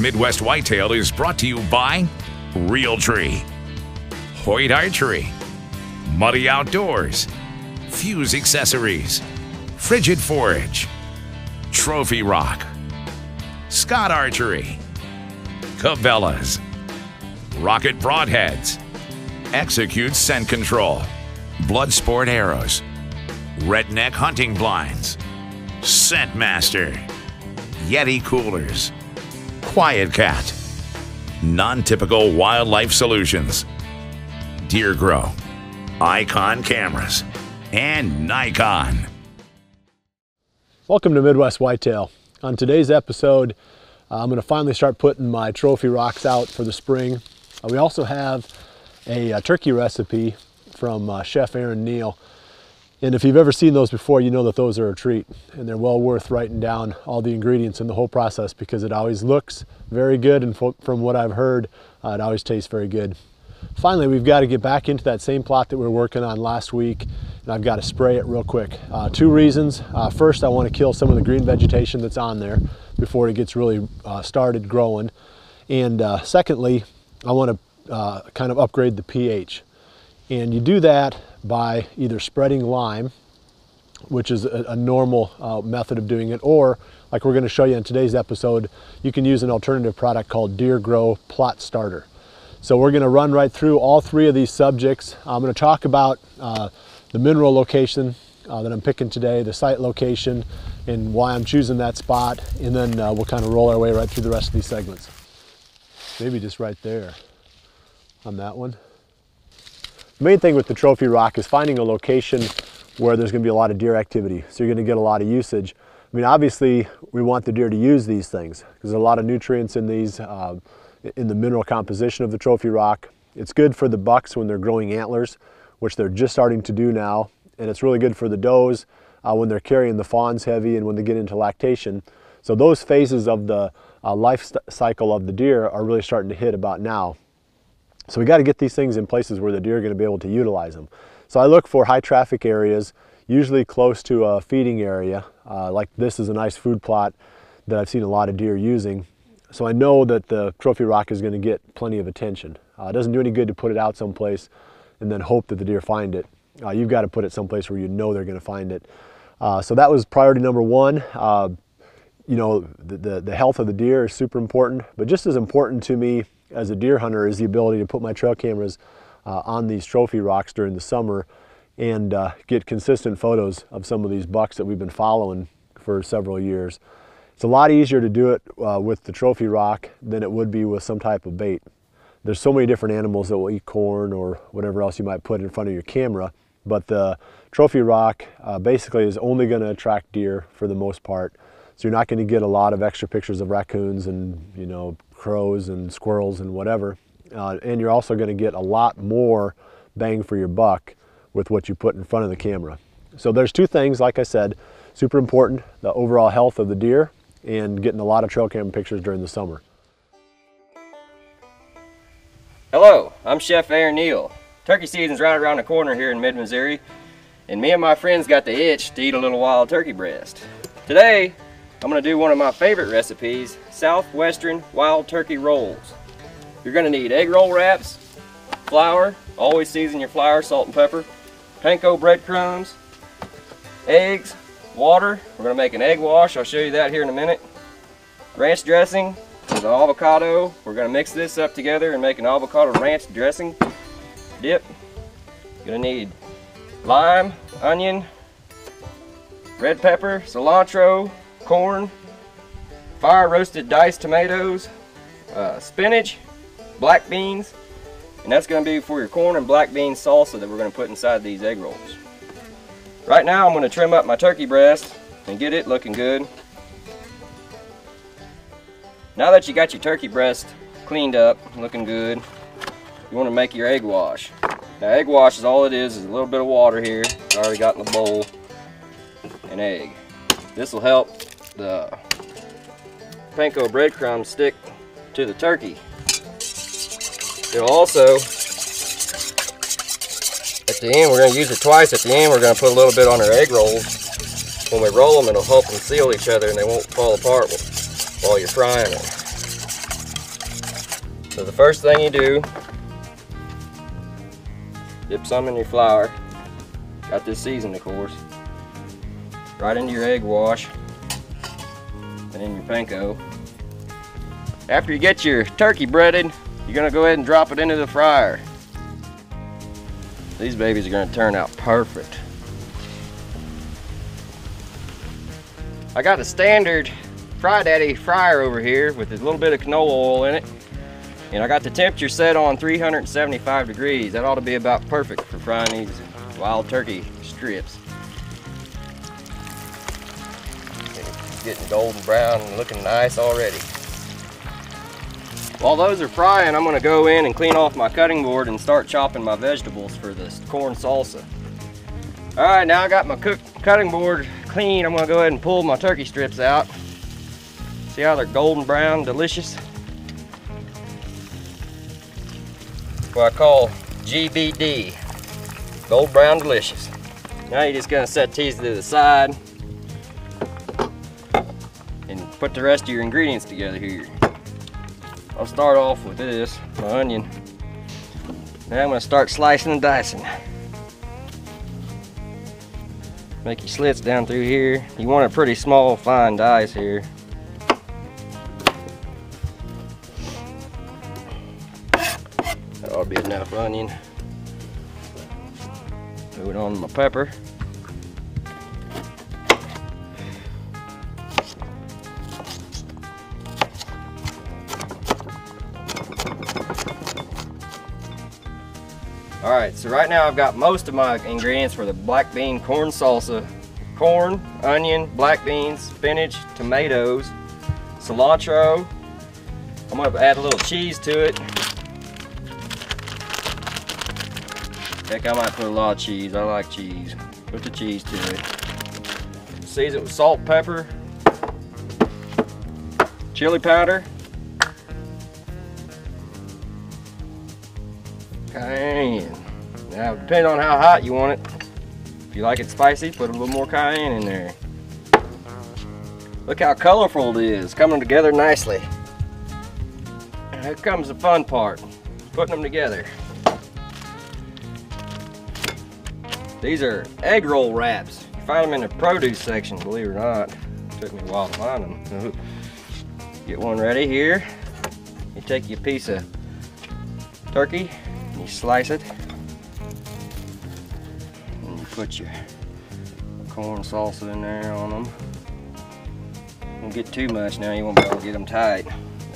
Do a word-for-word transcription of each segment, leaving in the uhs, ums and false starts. Midwest Whitetail is brought to you by Realtree, Hoyt Archery, Muddy Outdoors, Fuse Accessories, Frigid Forage, Trophy Rock, Scott Archery, Cabela's, Rocket Broadheads, Execute Scent Control, Bloodsport Arrows, Redneck Hunting Blinds, Scent Master, Yeti Coolers, Quiet Cat, Non-Typical Wildlife Solutions, Deer Grow, Icon Cameras, and Nikon. Welcome to Midwest Whitetail. On today's episode, uh, I'm going to finally start putting my trophy rocks out for the spring. Uh, we also have a, a turkey recipe from uh, Chef Aaron Neal. And if you've ever seen those before, you know that those are a treat, and they're well worth writing down all the ingredients in the whole process, because it always looks very good, and from what I've heard, uh, it always tastes very good. Finally, we've got to get back into that same plot that we were working on last week, and I've got to spray it real quick. Uh, two reasons. Uh, first, I want to kill some of the green vegetation that's on there before it gets really uh, started growing. And uh, secondly, I want to uh, kind of upgrade the pH. And you do that by either spreading lime, which is a, a normal uh, method of doing it, or, like we're going to show you in today's episode, you can use an alternative product called Deer Grow Plot Starter. So we're going to run right through all three of these subjects. I'm going to talk about uh, the mineral location uh, that I'm picking today, the site location, and why I'm choosing that spot, and then uh, we'll kind of roll our way right through the rest of these segments. Maybe just right there on that one. The main thing with the trophy rock is finding a location where there's going to be a lot of deer activity, so you're going to get a lot of usage. I mean, obviously, we want the deer to use these things because there's a lot of nutrients in these, uh, in the mineral composition of the trophy rock. It's good for the bucks when they're growing antlers, which they're just starting to do now, and it's really good for the does uh, when they're carrying the fawns heavy and when they get into lactation. So those phases of the uh, life cycle of the deer are really starting to hit about now. So we got to get these things in places where the deer are going to be able to utilize them. So I look for high traffic areas, usually close to a feeding area. Uh, like this is a nice food plot that I've seen a lot of deer using. So I know that the trophy rock is going to get plenty of attention. Uh, it doesn't do any good to put it out someplace and then hope that the deer find it. Uh, you've got to put it someplace where you know they're going to find it. Uh, so that was priority number one. Uh, you know, the, the, the health of the deer is super important, but just as important to me as a deer hunter is the ability to put my trail cameras uh, on these trophy rocks during the summer and uh, get consistent photos of some of these bucks that we've been following for several years. It's a lot easier to do it uh, with the trophy rock than it would be with some type of bait. There's so many different animals that will eat corn or whatever else you might put in front of your camera, but the trophy rock uh, basically is only going to attract deer for the most part. So you're not going to get a lot of extra pictures of raccoons and, you know, crows and squirrels and whatever. Uh, and you're also going to get a lot more bang for your buck with what you put in front of the camera. So there's two things, like I said, super important: the overall health of the deer and getting a lot of trail camera pictures during the summer. Hello, I'm Chef Aaron Neal. Turkey season's right around the corner here in mid-Missouri, and me and my friends got the itch to eat a little wild turkey breast. Today, I'm going to do one of my favorite recipes, Southwestern Wild Turkey Rolls. You're going to need egg roll wraps, flour — always season your flour, salt and pepper — panko breadcrumbs, eggs, water — we're going to make an egg wash, I'll show you that here in a minute — ranch dressing with an avocado. We're going to mix this up together and make an avocado ranch dressing dip. You're going to need lime, onion, red pepper, cilantro, corn, fire roasted diced tomatoes, uh, spinach, black beans, and that's going to be for your corn and black bean salsa that we're going to put inside these egg rolls. Right now I'm going to trim up my turkey breast and get it looking good. Now that you got your turkey breast cleaned up, looking good, you want to make your egg wash. Now egg wash is all it is, is a little bit of water here. I already got in the bowl an egg. This will help the panko breadcrumbs stick to the turkey. It'll also, at the end, we're going to use it twice. At the end, we're going to put a little bit on our egg rolls. When we roll them, it'll help them seal each other and they won't fall apart while you're frying them. So the first thing you do, dip some in your flour. Got this seasoned, of course. Right into your egg wash and in your panko. After you get your turkey breaded, you're gonna go ahead and drop it into the fryer. These babies are gonna turn out perfect. I got a standard Fry Daddy fryer over here with a little bit of canola oil in it. And I got the temperature set on three hundred seventy-five degrees. That ought to be about perfect for frying these wild turkey strips. It's getting golden brown and looking nice already. While those are frying, I'm gonna go in and clean off my cutting board and start chopping my vegetables for this corn salsa. All right, now I got my cook cutting board clean. I'm gonna go ahead and pull my turkey strips out. See how they're golden brown, delicious? That's what I call G B D, gold brown delicious. Now you're just gonna set these to the side and put the rest of your ingredients together here. I'll start off with this, my onion. Now I'm gonna start slicing and dicing. Make your slits down through here. You want a pretty small, fine dice here. That ought to be enough onion. Move it on to my pepper. All right, so right now I've got most of my ingredients for the black bean corn salsa. Corn, onion, black beans, spinach, tomatoes, cilantro. I'm gonna add a little cheese to it. Heck, I might put a lot of cheese. I like cheese. Put the cheese to it. Season it with salt, pepper, chili powder, cayenne. Now, depending on how hot you want it, if you like it spicy, put a little more cayenne in there. Look how colorful it is, coming together nicely. And here comes the fun part, putting them together. These are egg roll wraps. You find them in the produce section, believe it or not. It took me a while to find them. Get one ready here. You take your piece of turkey, you slice it, and you put your corn salsa in there on them. Don't get too much now, you won't be able to get them tight.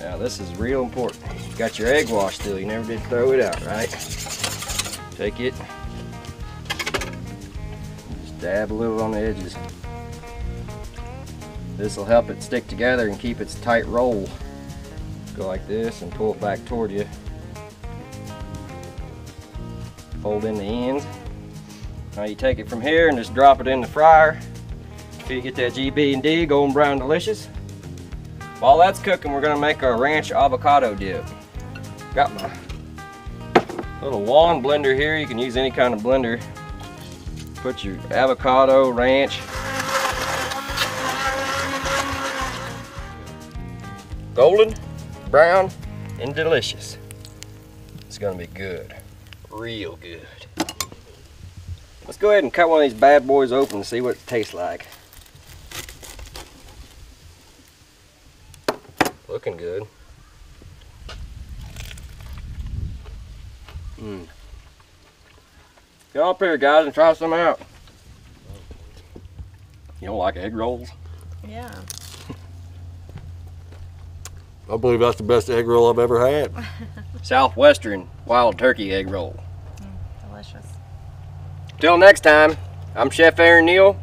Now this is real important. You got your egg wash still, you never did throw it out, right? Take it, just dab a little on the edges. This will help it stick together and keep its tight roll. Go like this and pull it back toward you. Fold in the ends. Now you take it from here and just drop it in the fryer until you get that G B D, golden brown delicious. While that's cooking, we're gonna make our ranch avocado dip. Got my little wand blender here. You can use any kind of blender. Put your avocado, ranch. Golden, brown, and delicious. It's gonna be good. Real good. Let's go ahead and cut one of these bad boys open and see what it tastes like. Looking good. Mm. Get up here, guys, and try some out. You don't like egg rolls? Yeah. I believe that's the best egg roll I've ever had. Southwestern wild turkey egg roll. Mm, delicious. Till next time, I'm Chef Aaron Neal.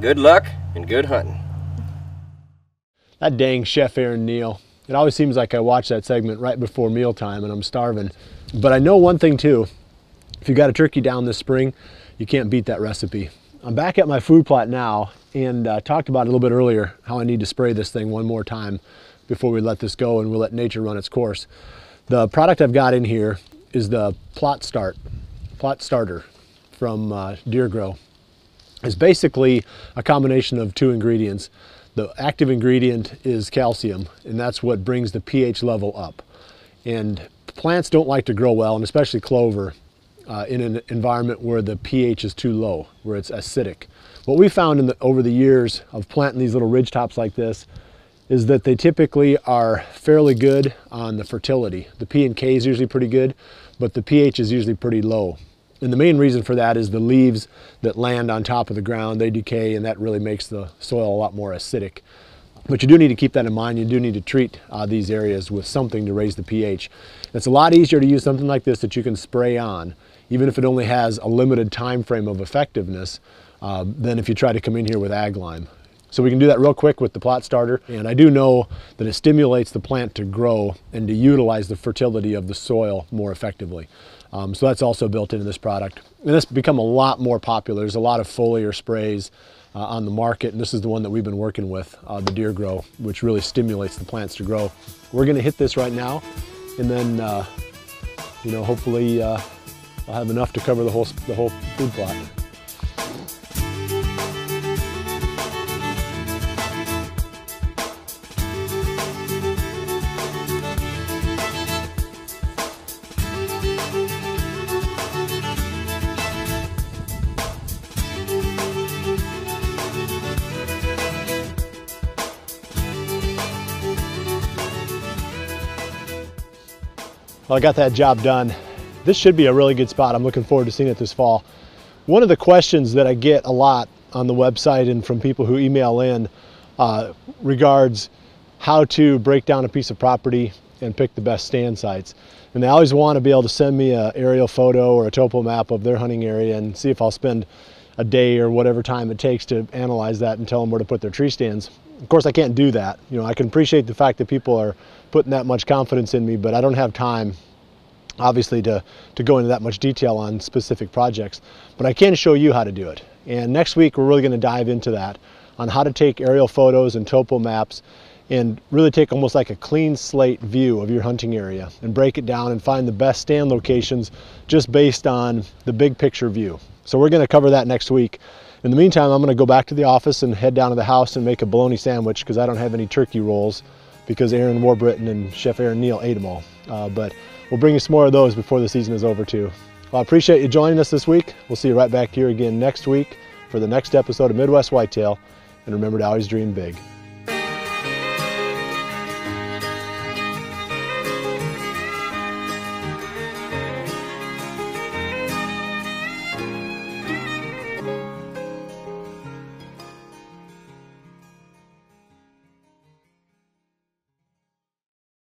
Good luck and good hunting. That dang Chef Aaron Neal. It always seems like I watch that segment right before mealtime and I'm starving. But I know one thing too, if you got a turkey down this spring, you can't beat that recipe. I'm back at my food plot now and uh, talked about it a little bit earlier how I need to spray this thing one more time before we let this go and we'll let nature run its course. The product I've got in here is the Plot Start, Plot Starter from uh, Deer Grow. It's basically a combination of two ingredients. The active ingredient is calcium, and that's what brings the pH level up. And plants don't like to grow well, and especially clover, uh, in an environment where the pH is too low, where it's acidic. What we found in the, over the years of planting these little ridge tops like this is that they typically are fairly good on the fertility. The P and K is usually pretty good, but the pH is usually pretty low. And the main reason for that is the leaves that land on top of the ground, they decay, and that really makes the soil a lot more acidic. But you do need to keep that in mind. You do need to treat uh, these areas with something to raise the pH. It's a lot easier to use something like this that you can spray on, even if it only has a limited time frame of effectiveness, uh, than if you try to come in here with ag lime. So we can do that real quick with the plot starter. And I do know that it stimulates the plant to grow and to utilize the fertility of the soil more effectively. Um, so that's also built into this product. And it's become a lot more popular. There's a lot of foliar sprays uh, on the market. And this is the one that we've been working with, uh, the Deer Grow, which really stimulates the plants to grow. We're gonna hit this right now. And then, uh, you know, hopefully uh, I'll have enough to cover the whole, the whole food plot. Well, I got that job done. This should be a really good spot. I'm looking forward to seeing it this fall. One of the questions that I get a lot on the website and from people who email in uh, regards how to break down a piece of property and pick the best stand sites. And they always want to be able to send me an aerial photo or a topo map of their hunting area and see if I'll spend a day or whatever time it takes to analyze that and tell them where to put their tree stands. Of course, I can't do that. You know, I can appreciate the fact that people are putting that much confidence in me, but I don't have time, obviously, to, to go into that much detail on specific projects. But I can show you how to do it. And next week, we're really going to dive into that, on how to take aerial photos and topo maps and really take almost like a clean slate view of your hunting area and break it down and find the best stand locations just based on the big picture view. So we're going to cover that next week. In the meantime, I'm going to go back to the office and head down to the house and make a bologna sandwich, because I don't have any turkey rolls because Aaron Warbritton and Chef Aaron Neal ate them all. Uh, but we'll bring you some more of those before the season is over too. Well, I appreciate you joining us this week. We'll see you right back here again next week for the next episode of Midwest Whitetail. And remember to always dream big.